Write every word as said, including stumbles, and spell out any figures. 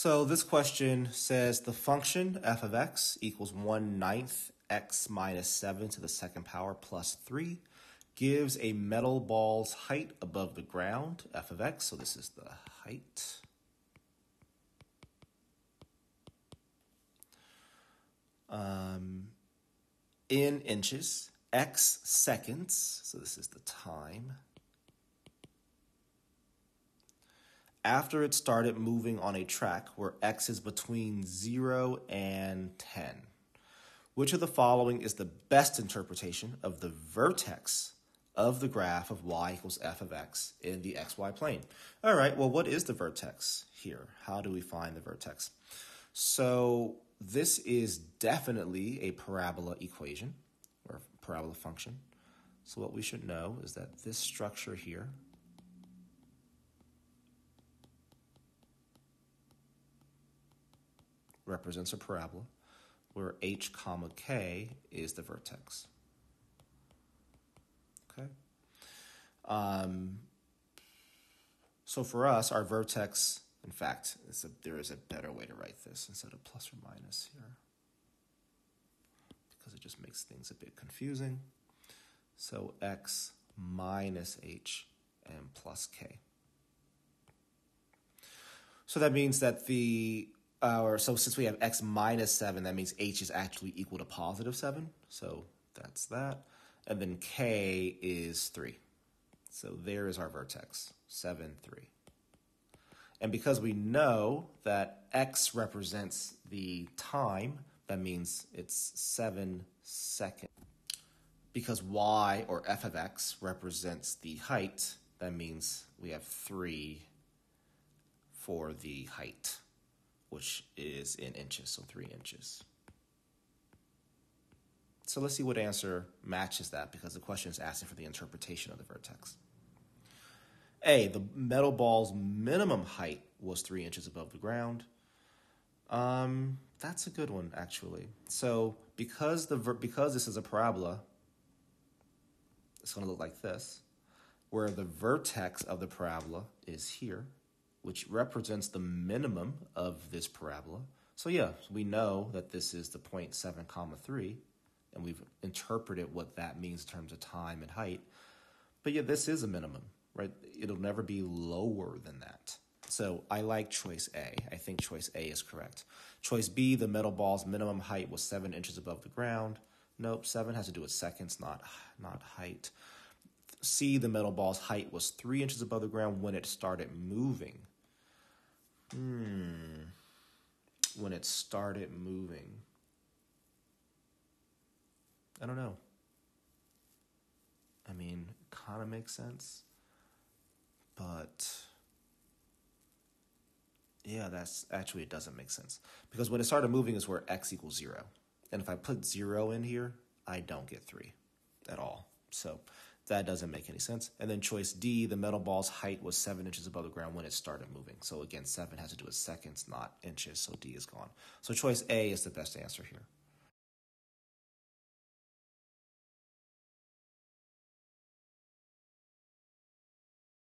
So this question says the function f of x equals one ninth x minus seven to the second power plus three gives a metal ball's height above the ground, f of x. So this is the height. Um, in inches, x seconds, so this is the time, after it started moving on a track where x is between zero and ten. Which of the following is the best interpretation of the vertex of the graph of y equals f of x in the xy plane? All right, well, what is the vertex here? How do we find the vertex? So this is definitely a parabola equation or parabola function. So what we should know is that this structure here represents a parabola where h comma k is the vertex. Okay. Um, so for us, our vertex, in fact, it's a, there is a better way to write this instead of plus or minus here, because it just makes things a bit confusing. So x minus h and plus k. So that means that the Our, so since we have x minus seven, that means h is actually equal to positive seven. So that's that. And then k is three. So there is our vertex, seven, three. And because we know that x represents the time, that means it's seven seconds. Because y or f of x represents the height, that means we have three for the height, which is in inches, so three inches. So let's see what answer matches that, because the question is asking for the interpretation of the vertex. A, the metal ball's minimum height was three inches above the ground. Um, that's a good one, actually. So because, the ver because this is a parabola, it's gonna look like this, where the vertex of the parabola is here, which represents the minimum of this parabola. So yeah, we know that this is the point seven comma three, and we've interpreted what that means in terms of time and height. But yeah, this is a minimum, right? It'll never be lower than that. So I like choice A. I think choice A is correct. Choice B, the metal ball's minimum height was seven inches above the ground. Nope, seven has to do with seconds, not, not height. C, the metal ball's height was three inches above the ground when it started moving. Hmm. When it started moving. I don't know. I mean, it kind of makes sense. But yeah, that's actually, it doesn't make sense. Because when it started moving is where x equals zero. And if I put zero in here, I don't get three at all. So that doesn't make any sense. And then choice D, the metal ball's height was seven inches above the ground when it started moving. So again, seven has to do with seconds, not inches, so D is gone. So choice A is the best answer here.